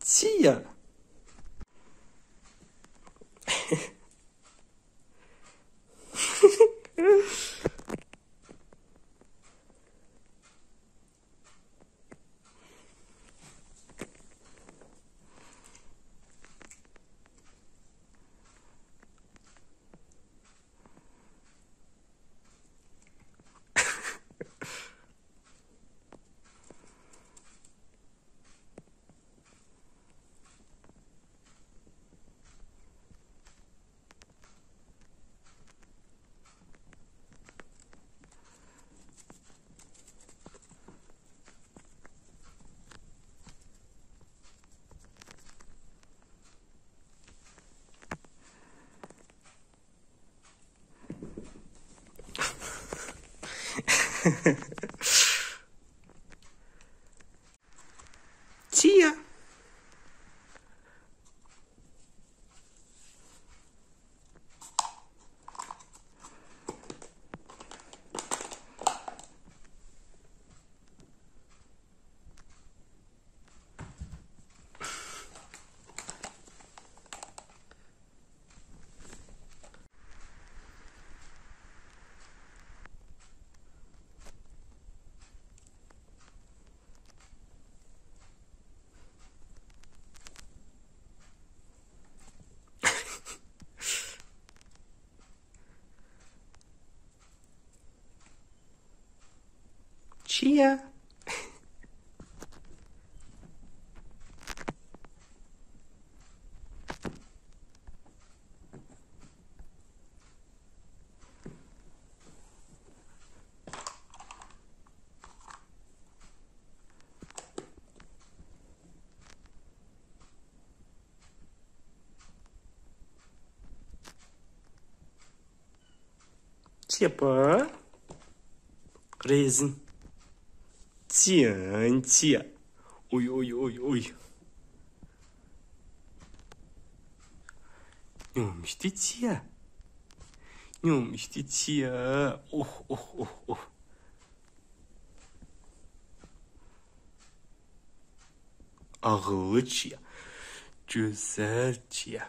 Tia! Tia! Tia! Типа резин. Tia. Ой. Не умишти, tia. Не умишти, tia. Ох. Ağlı tia. Güzel tia.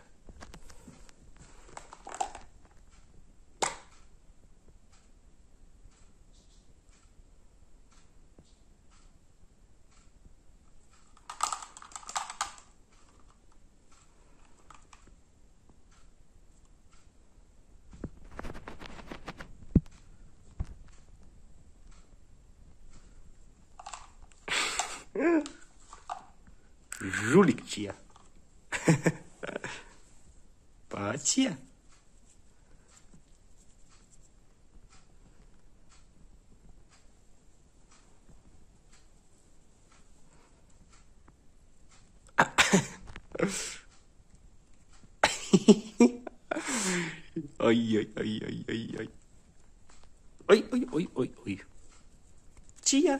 Жулик чья? Пачья? Ой. Чья? Ой. Чья? Чья?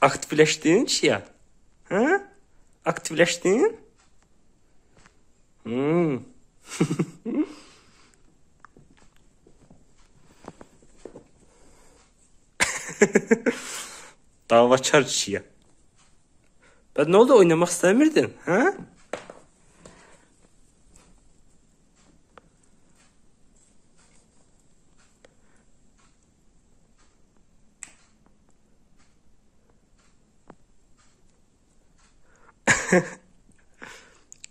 Aktifleştin Çiya. Ha? Aktifleştin? Davaçar Çiya. Ben ne oldu oynamak istemirdin? Ha?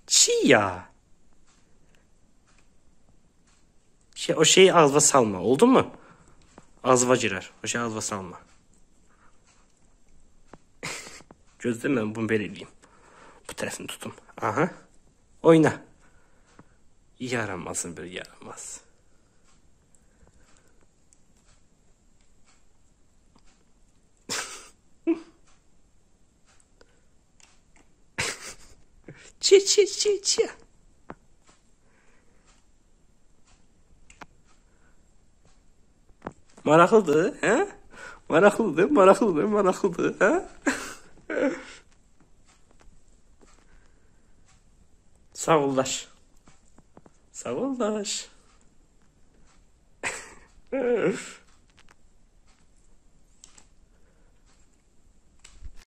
Çiya. O şeyi ağzına salma. Oldu mu? Ağzına girer. O şeyi ağzına salma. Gözde ben bunu belirleyeyim. Bu tarafını tutum. Aha. Oyna. Yaramazsın bir yaramaz. Çi çi çi çi. Maraklıdır, he? Maraklıdır, maraklıdır, maraklıdır, he? Sağoldaş. Sağoldaş.